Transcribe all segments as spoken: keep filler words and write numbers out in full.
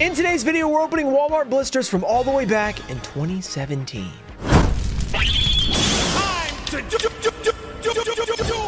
In today's video, we're opening Walmart blisters from all the way back in twenty seventeen. Time to do, do, do, do, do, do, do, do.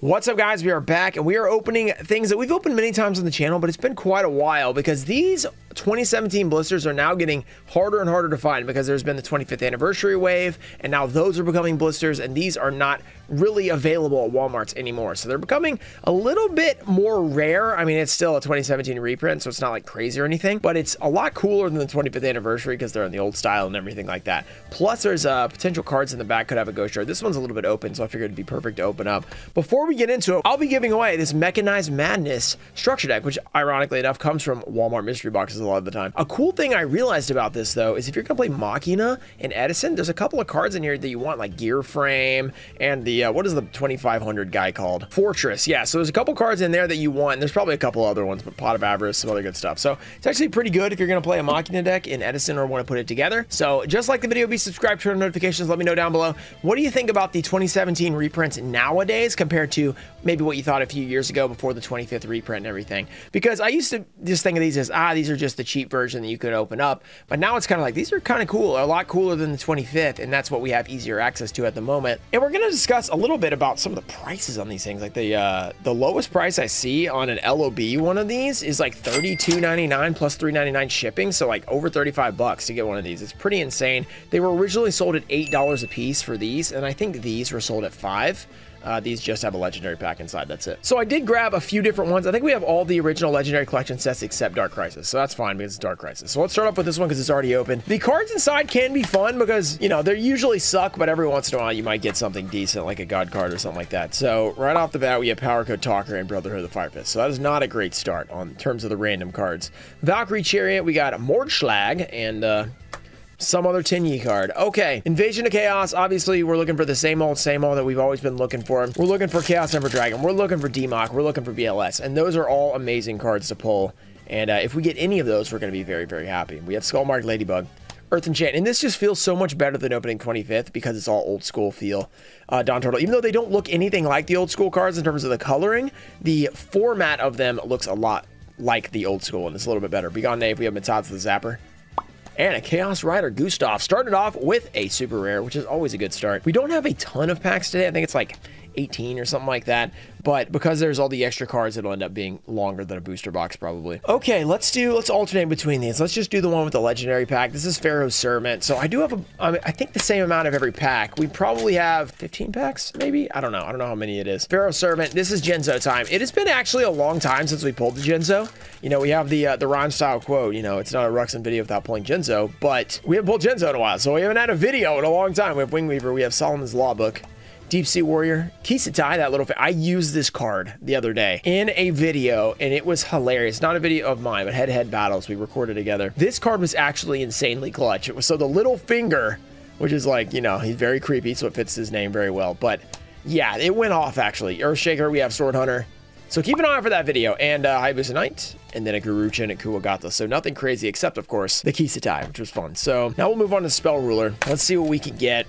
What's up, guys? We are back, and we are opening things that we've opened many times on the channel, but it's been quite a while because these twenty seventeen blisters are now getting harder and harder to find because there's been the twenty-fifth anniversary wave, and now those are becoming blisters, and these are not really available at Walmart's anymore. So they're becoming a little bit more rare. I mean, it's still a twenty seventeen reprint, so it's not like crazy or anything, but it's a lot cooler than the twenty-fifth anniversary because they're in the old style and everything like that. Plus there's uh, potential cards in the back could have a ghost shard. This one's a little bit open, so I figured it'd be perfect to open up. Before we get into it, I'll be giving away this Mechanized Madness structure deck, which ironically enough comes from Walmart mystery boxes a lot of the time. A cool thing I realized about this though is if you're gonna play Machina and Edison, there's a couple of cards in here that you want, like Gear Frame and the Uh, what is the twenty-five hundred guy called? Fortress. Yeah, so there's a couple cards in there that you want, and there's probably a couple other ones, but Pot of Avarice, some other good stuff. So it's actually pretty good if you're going to play a Machina deck in Edison or want to put it together. So just like the video, be subscribed, turn on notifications, let me know down below. What do you think about the twenty seventeen reprints nowadays compared to maybe what you thought a few years ago before the twenty-fifth reprint and everything? Because I used to just think of these as, ah, these are just the cheap version that you could open up. But now it's kind of like, these are kind of cool, a lot cooler than the twenty-fifth, and that's what we have easier access to at the moment. And we're going to discuss a little bit about some of the prices on these things. Like the uh the lowest price I see on an L O B one of these is like thirty-two ninety-nine plus three ninety-nine shipping, so like over thirty-five bucks to get one of these. It's pretty insane. They were originally sold at eight dollars a piece for these, and I think these were sold at five. Uh, these just have a legendary pack inside, that's it. So I did grab a few different ones. I think we have all the original legendary collection sets except Dark Crisis, so that's fine because it's Dark Crisis. So let's start off with this one because it's already open. The cards inside can be fun because, you know, they usually suck, but every once in a while you might get something decent like a god card or something like that. So right off the bat, we have Power Code Talker and Brotherhood of the Fire Fist, so that is not a great start on terms of the random cards. Valkyrie Chariot, we got Mordschlag and uh some other ten-ye card. Okay, Invasion of Chaos. Obviously, we're looking for the same old, same old that we've always been looking for. We're looking for Chaos Emperor Dragon. We're looking for D M O C. We're looking for B L S. And those are all amazing cards to pull. And uh, if we get any of those, we're going to be very, very happy. We have Skullmark, Ladybug, Earth Enchant. And this just feels so much better than opening twenty-fifth because it's all old school feel. Uh, Dawn Turtle, even though they don't look anything like the old school cards in terms of the coloring, the format of them looks a lot like the old school, and it's a little bit better. Begone Knave, we have Mataza of the Zapper. And a Chaos Rider, Gustav, started off with a super rare, which is always a good start. We don't have a ton of packs today. I think it's like eighteen or something like that. But because there's all the extra cards, it'll end up being longer than a booster box probably. Okay, let's do, let's alternate between these. Let's just do the one with the legendary pack. This is Pharaoh's Servant. So I do have, a, I, mean, I think the same amount of every pack. We probably have fifteen packs, maybe? I don't know. I don't know how many it is. Pharaoh's Servant, this is Genzo time. It has been actually a long time since we pulled the Genzo. You know, we have the uh, the rhyme style quote, you know, it's not a Ruxin video without pulling Genzo, but we haven't pulled Genzo in a while, so we haven't had a video in a long time. We have Wing Weaver, we have Solomon's Law Book, Deep Sea Warrior, Kisatai, that little, I used this card the other day in a video, and it was hilarious. Not a video of mine, but head-to-head battles we recorded together. This card was actually insanely clutch. It was, so the little finger, which is like, you know, he's very creepy, so it fits his name very well, but yeah, it went off actually. Earthshaker, we have Sword Hunter. So keep an eye out for that video, and uh, Hayabusa Knight, and then a Guruchin at Kuwagata. So nothing crazy except, of course, the Kisatai, which was fun. So now we'll move on to Spell Ruler. Let's see what we can get.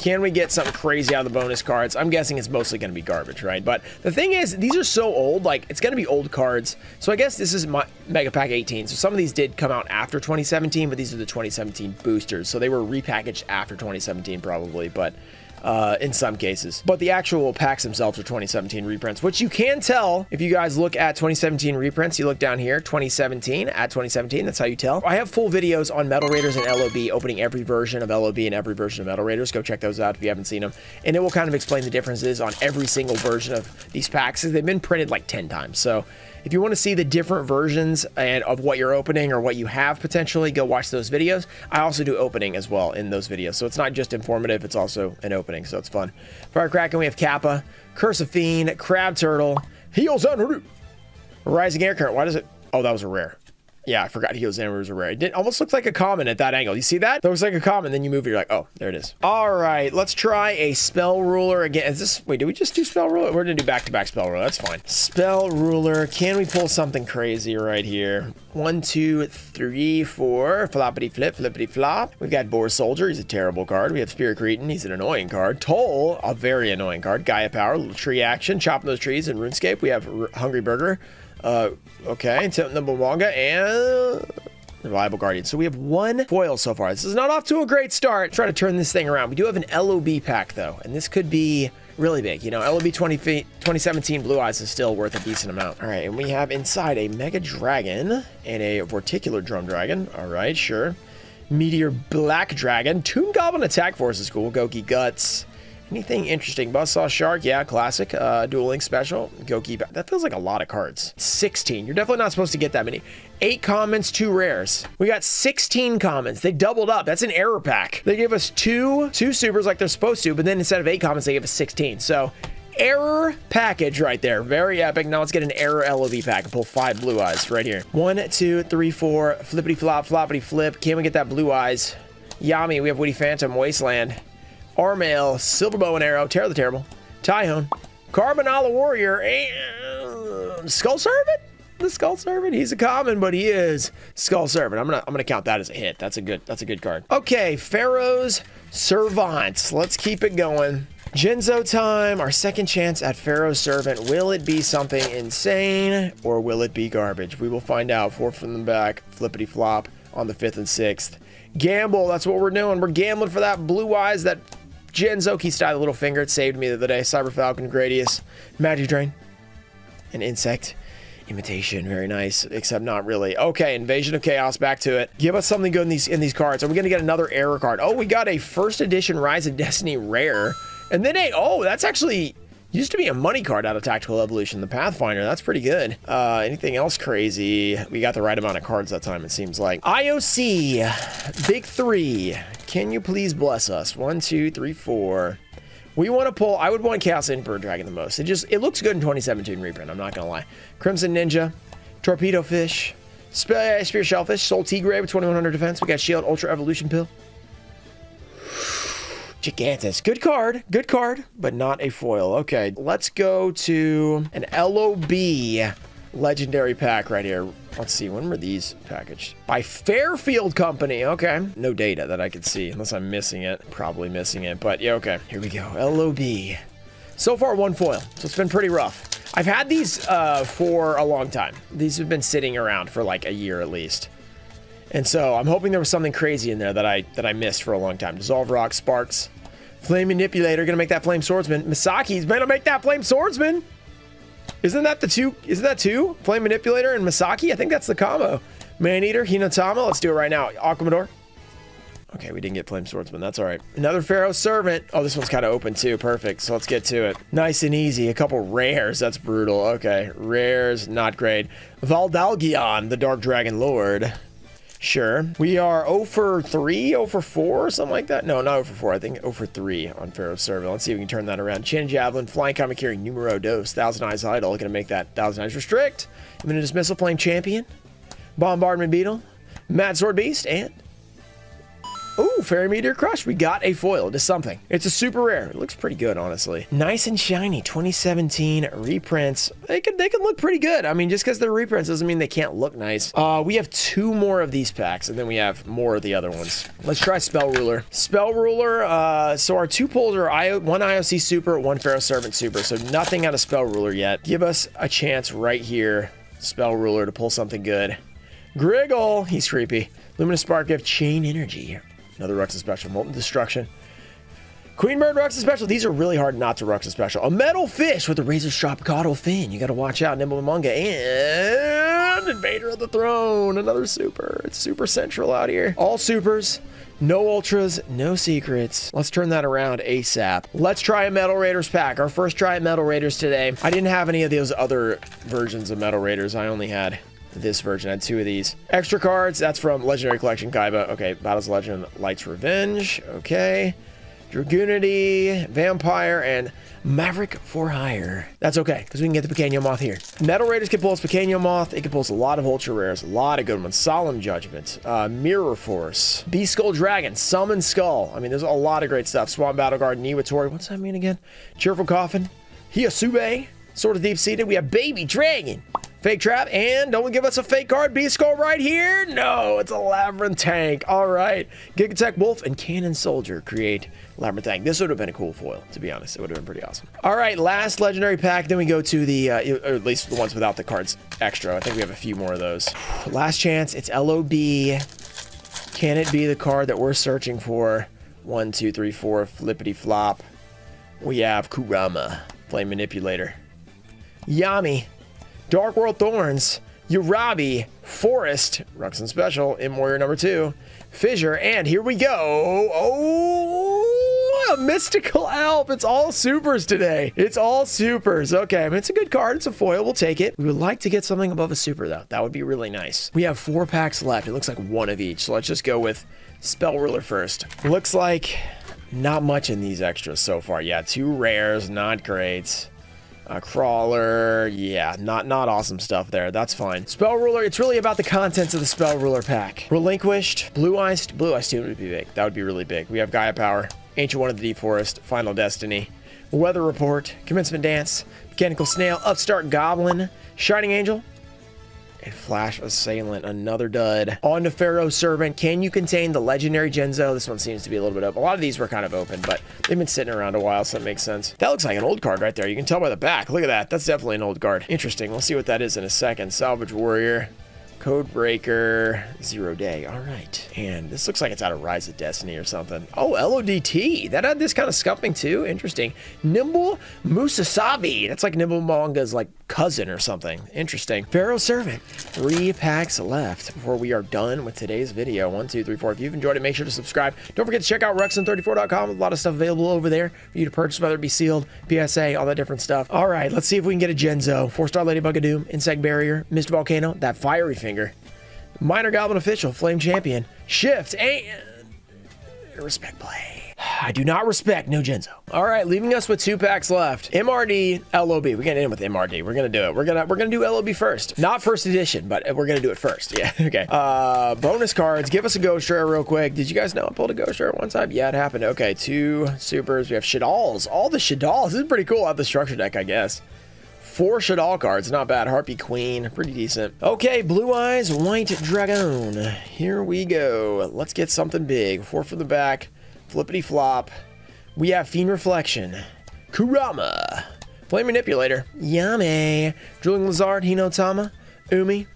Can we get something crazy out of the bonus cards? I'm guessing it's mostly going to be garbage, right? But the thing is, these are so old, like, it's going to be old cards. So I guess this is my Mega Pack eighteen. So some of these did come out after twenty seventeen, but these are the twenty seventeen boosters. So they were repackaged after twenty seventeen probably, but... Uh, in some cases, but the actual packs themselves are twenty seventeen reprints, which you can tell if you guys look at twenty seventeen reprints. You look down here, twenty seventeen at twenty seventeen, that's how you tell. I have full videos on Metal Raiders and L O B, opening every version of L O B and every version of Metal Raiders. Go check those out if you haven't seen them, and it will kind of explain the differences on every single version of these packs. They've been printed like ten times, so if you want to see the different versions and of what you're opening or what you have potentially, go watch those videos. I also do opening as well in those videos, so it's not just informative, it's also an opening, so it's fun. Firecracker, we have Kappa, Curse of Fiend, Crab Turtle, Heels Unruh, Rising Air Current. Why does it... Oh, that was a rare. Yeah, I forgot Heels Unruh was a rare. It did, almost looks like a common at that angle. You see that? That was like a common, then you move it, you're like, oh, there it is. All right, let's try a Spell Ruler again. Is this... Wait, did we just do Spell Ruler? We're going to do back-to-back Spell Ruler. That's fine. Spell Ruler. Can we pull something crazy right here? One, two, three, four. Floppity flip, flippity flop. We've got Boar Soldier. He's a terrible card. We have Spirit Cretan. He's an annoying card. Toll, a very annoying card. Gaia Power, little tree action. Chopping those trees in RuneScape. We have R Hungry Burger. Uh, okay, Temple Manga, and Reliable Guardian. So we have one foil so far. This is not off to a great start. Try to turn this thing around. We do have an L O B pack, though, and this could be really big. You know, L O B twenty twenty seventeen Blue Eyes is still worth a decent amount. All right, and we have inside a Mega Dragon and a Vorticular Drum Dragon. All right, sure. Meteor Black Dragon. Tomb Goblin Attack Force is cool. Goki Guts. Anything interesting? Buzzsaw Shark, yeah, classic. Uh, Duel Link Special. Goki. That feels like a lot of cards. sixteen. You're definitely not supposed to get that many. Eight commons, two rares. We got sixteen commons. They doubled up. That's an error pack. They gave us two, two supers like they're supposed to, but then instead of eight commons, they gave us sixteen. So, error package right there. Very epic. Now let's get an error L O V pack and pull five Blue Eyes right here. One, two, three, four. Flippity flop, floppity flip. Can we get that Blue Eyes? Yami. We have Woody Phantom, Wasteland. Armail, Silver Bow and Arrow, Terror the Terrible, Tyhone, Carbonala Warrior, and Skull Servant? The Skull Servant? He's a common, but he is Skull Servant. I'm gonna I'm gonna count that as a hit. That's a good that's a good card. Okay, Pharaoh's Servant. Let's keep it going. Genzo time, our second chance at Pharaoh's Servant. Will it be something insane or will it be garbage? We will find out. Four from the back, flippity flop on the fifth and sixth. Gamble, that's what we're doing. We're gambling for that Blue Eyes, that Genzo Kisatai, the little finger. It saved me the other day. Cyber Falcon, Gradius, Magic Drain, an insect imitation. Very nice, except not really. Okay, Invasion of Chaos. Back to it. Give us something good in these in these cards. Are we gonna get another error card? Oh, we got a first edition Rise of Destiny rare, and then a oh, that's actually used to be a money card out of Tactical Evolution, the Pathfinder. That's pretty good. Uh, anything else crazy? We got the right amount of cards that time, it seems like. I O C, Big Three. Can you please bless us? One, two, three, four. We want to pull, I would want Chaos Emperor Dragon the most. It just, it looks good in twenty seventeen reprint, I'm not going to lie. Crimson Ninja, Torpedo Fish, Spe Spear Shellfish, Soul Tigre with twenty-one hundred defense. We got Shield, Ultra Evolution Pill. Gigantus. Good card. Good card, but not a foil. Okay, let's go to an L O B legendary pack right here. Let's see, when were these packaged? By Fairfield Company. Okay. No data that I could see, unless I'm missing it. Probably missing it, but yeah, okay. Here we go. L O B. So far, one foil, so it's been pretty rough. I've had these uh, for a long time. These have been sitting around for like a year at least. And so I'm hoping there was something crazy in there that I that I missed for a long time. Dissolve Rock, Sparks, Flame Manipulator, gonna make that Flame Swordsman. Misaki's gonna make that Flame Swordsman. Isn't that the two? Isn't that two? Flame Manipulator and Misaki? I think that's the combo. Maneater, Hinotama. Let's do it right now. Aquamador. Okay, we didn't get Flame Swordsman. That's all right. Another Pharaoh's Servant. Oh, this one's kind of open too. Perfect. So let's get to it. Nice and easy. A couple rares. That's brutal. Okay, rares, not great. Valdalgion, the Dark Dragon Lord. Sure. We are zero for three, zero for four, something like that. No, not zero for four. I think zero for three on Pharaoh's Servant. Let's see if we can turn that around. Chin Javelin, Flying Kamikiri, Numero Dos, Thousand Eyes Idol. Going to make that Thousand Eyes Restrict. I'm going to Dismissal Flame Champion, Bombardment Beetle, Mad Sword Beast, and... Ooh, Fairy Meteor Crush. We got a foil to something. It's a super rare. It looks pretty good, honestly. Nice and shiny. twenty seventeen reprints. They could they can look pretty good. I mean, just because they're reprints doesn't mean they can't look nice. Uh, we have two more of these packs, and then we have more of the other ones. Let's try Spell Ruler. Spell Ruler. Uh, so our two pulls are I one I O C Super, one Pharaoh's Servant Super. So nothing out of Spell Ruler yet. Give us a chance right here, Spell Ruler, to pull something good. Griggle. He's creepy. Luminous Spark Gift. Chain Energy. Another Ruxus Special. Molten Destruction. Queen Bird Ruxus Special. These are really hard not to Ruxus Special. A Metal Fish with a Razor Strap Caudal Fin. You got to watch out. Nimblemunga. And Invader of the Throne. Another super. It's super central out here. All supers. No ultras. No secrets. Let's turn that around ASAP. Let's try a Metal Raiders pack. Our first try at Metal Raiders today. I didn't have any of those other versions of Metal Raiders. I only had... this version. I had two of these extra cards. That's from Legendary Collection Kaiba. Okay, Battles Legend, Light's Revenge. Okay, Dragoonity, Vampire, and Maverick for Hire. That's okay, because we can get the Pequeño Moth here. Metal Raiders can pull us Pequeño Moth. It can pull us a lot of ultra rares, a lot of good ones. Solemn Judgment, uh, Mirror Force, Beast Skull Dragon, Summon Skull. I mean, there's a lot of great stuff. Swamp Battleguard, Niwatori. What's that mean again? Cheerful Coffin, Hiyasube, Sword of Deep Seated. We have Baby Dragon. Fake Trap, and don't give us a fake card. B-Skull right here. No, it's a Labyrinth Tank. All right. Gigatech Wolf and Cannon Soldier create Labyrinth Tank. This would have been a cool foil, to be honest. It would have been pretty awesome. All right, last legendary pack. Then we go to the, uh, or at least the ones without the cards extra. I think we have a few more of those. Last chance. It's L O B. Can it be the card that we're searching for? One, two, three, four. Flippity flop. We have Kurama, Flame Manipulator. Yami. Dark World Thorns, Yurabi, Forest, Ruxin Special, M Warrior number two, Fissure, and here we go. Oh, a Mystical Alp. It's all supers today. It's all supers. Okay, I mean, it's a good card. It's a foil. We'll take it. We would like to get something above a super, though. That would be really nice. We have four packs left. It looks like one of each. So let's just go with Spell Ruler first. Looks like not much in these extras so far. Yeah, two rares, not great. A crawler, yeah, not not awesome stuff there. That's fine. Spell Ruler, it's really about the contents of the Spell Ruler pack. Relinquished, Blue Iced, Blue Iced Tomb would be big. That would be really big. We have Gaia Power, Ancient One of the Deep Forest, Final Destiny, Weather Report, Commencement Dance, Mechanical Snail, Upstart Goblin, Shining Angel, and Flash Assailant, another dud. On to Pharaoh's Servant. Can you contain the legendary Genzo? This one seems to be a little bit up. A lot of these were kind of open, but they've been sitting around a while, so that makes sense. That looks like an old card right there. You can tell by the back. Look at that. That's definitely an old card. Interesting. We'll see what that is in a second. Salvage Warrior, Codebreaker, Zero Day. All right. And this looks like it's out of Rise of Destiny or something. Oh, L O D T. That had this kind of scumping too. Interesting. Nimble Musasabi. That's like Nimble Manga's like cousin or something. Interesting. Pharaoh's Servant. Three packs left before we are done with today's video. One, two, three, four. If you've enjoyed it, make sure to subscribe. Don't forget to check out Ruxin thirty-four dot com. A lot of stuff available over there for you to purchase, whether it be sealed, P S A, all that different stuff. All right. Let's see if we can get a Genzo. Four-star Ladybug of Doom, Insect Barrier, Mist Volcano, that fiery thing. Minor Goblin Official, Flame Champion, Shift, and Respect Play. I do not respect no Genzo. All right, leaving us with two packs left. M R D, L O B. We're gonna end with M R D. We're gonna do it. We're gonna we're gonna do L O B first. Not first edition, but we're gonna do it first. Yeah. Okay. Uh, bonus cards. Give us a ghost rare real quick. Did you guys know I pulled a ghost rare one time? Yeah, it happened. Okay. Two supers. We have Shadals. All the Shadals. This is pretty cool. Out the structure deck, I guess. Four Shadal cards, not bad. Harpy Queen, pretty decent. Okay, Blue Eyes, White Dragon. Here we go. Let's get something big. Four from the back, flippity flop. We have Fiend Reflection, Kurama, Flame Manipulator, Yame, Drooling Lizard, Hinotama, Umi,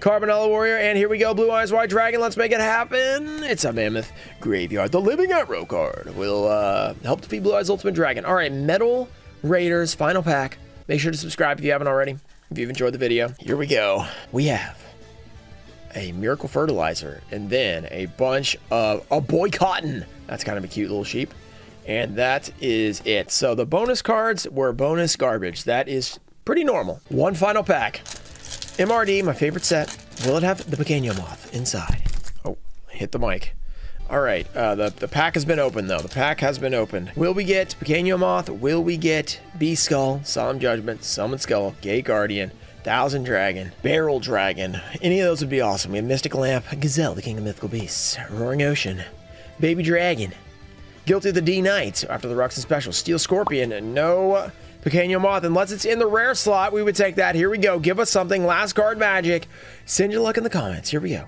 Carbonella Warrior, and here we go, Blue Eyes, White Dragon. Let's make it happen. It's a Mammoth Graveyard. The Living Arrow card will uh, help defeat Blue Eyes' Ultimate Dragon. All right, Metal Raiders, final pack. Make sure to subscribe if you haven't already, if you've enjoyed the video. Here we go. We have a Miracle Fertilizer and then a bunch of a Boy Cotton. That's kind of a cute little sheep. And that is it. So the bonus cards were bonus garbage. That is pretty normal. One final pack. M R D, my favorite set. Will it have the Pequeño Moth inside? Oh, hit the mic. All right. Uh, the, the pack has been opened, though. The pack has been opened. Will we get Pequeño Moth? Will we get B-Skull, Solemn Judgment, Summon Skull, Gay Guardian, Thousand Dragon, Barrel Dragon? Any of those would be awesome. We have Mystical Lamp, Gazelle, the King of Mythical Beasts, Roaring Ocean, Baby Dragon, Guilty of the D-Knight, After the Ruxin Special, Steel Scorpion, and no Pequeño Moth. Unless it's in the rare slot, we would take that. Here we go. Give us something. Last card magic. Send your luck in the comments. Here we go.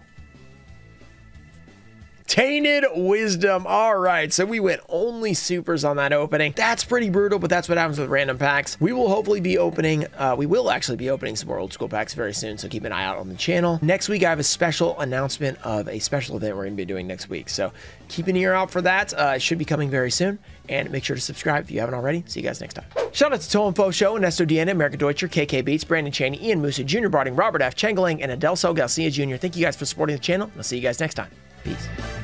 Tainted Wisdom. All right, so we went only supers on that opening. That's pretty brutal, but that's what happens with random packs. We will hopefully be opening, uh, we will actually be opening some more old school packs very soon, so keep an eye out on the channel. Next week, I have a special announcement of a special event we're going to be doing next week, so keep an ear out for that. Uh, it should be coming very soon, and make sure to subscribe if you haven't already. See you guys next time. Shout out to Toll and Fo Show, Ernesto Diana, America Deutscher, K K Beats, Brandon Cheney, Ian Musa Junior Barding, Robert F. Chengeling, and Adelso Garcia Junior Thank you guys for supporting the channel. I'll see you guys next time. Peace.